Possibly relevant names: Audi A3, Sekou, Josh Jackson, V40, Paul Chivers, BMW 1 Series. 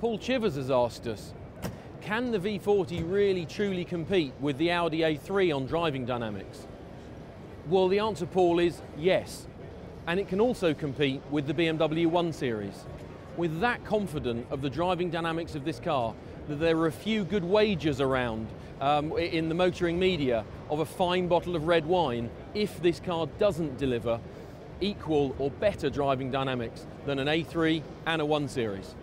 Paul Chivers has asked us, can the V40 really truly compete with the Audi A3 on driving dynamics? Well, the answer, Paul, is yes. And it can also compete with the BMW 1 Series. We're that confident of the driving dynamics of this car that there are a few good wagers around in the motoring media of a fine bottle of red wine if this car doesn't deliver equal or better driving dynamics than an A3 and a 1 Series.